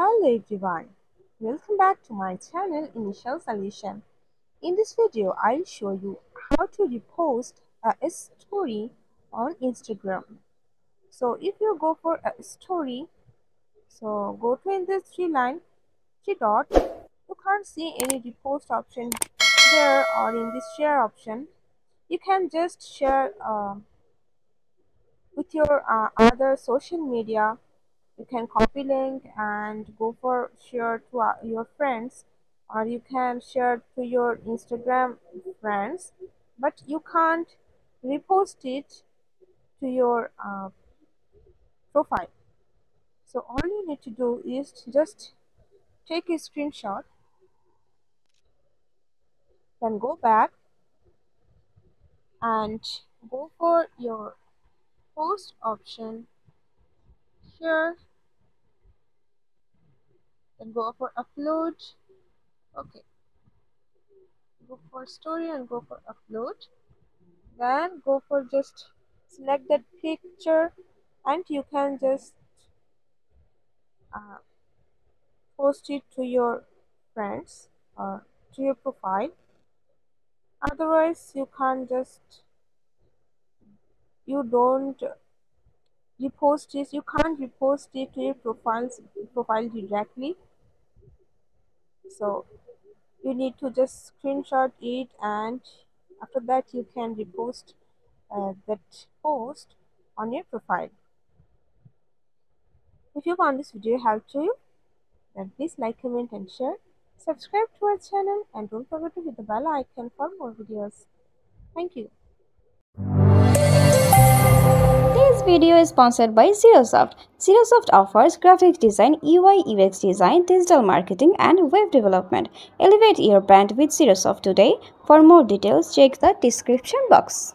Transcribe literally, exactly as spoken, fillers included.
Hello everyone, welcome back to my channel Initial Solution. In this video, I'll show you how to repost a story on Instagram. So if you go for a story, so go to in this three line, three dot, you can't see any repost option here or in this share option. You can just share uh, with your uh, other social media. You can copy link and go for share to uh, your friends, or you can share to your Instagram friends, but you can't repost it to your uh, profile. So all you need to do is just take a screenshot, then go back and go for your post option here. Then go for upload. Okay, go for story and go for upload. Then go for just select that picture and you can just uh, post it to your friends or to your profile. Otherwise you can't just you don't repost it you can't repost it to your profiles profile directly. So you need to just screenshot it, and after that you can repost uh, that post on your profile. If you found this video helpful to you, then please like, comment and share. Subscribe to our channel and don't forget to hit the bell icon for more videos. Thank you. Video is sponsored by XiroSoft. XiroSoft offers graphic design, U I, U X design, digital marketing, and web development. Elevate your brand with XiroSoft today. For more details, check the description box.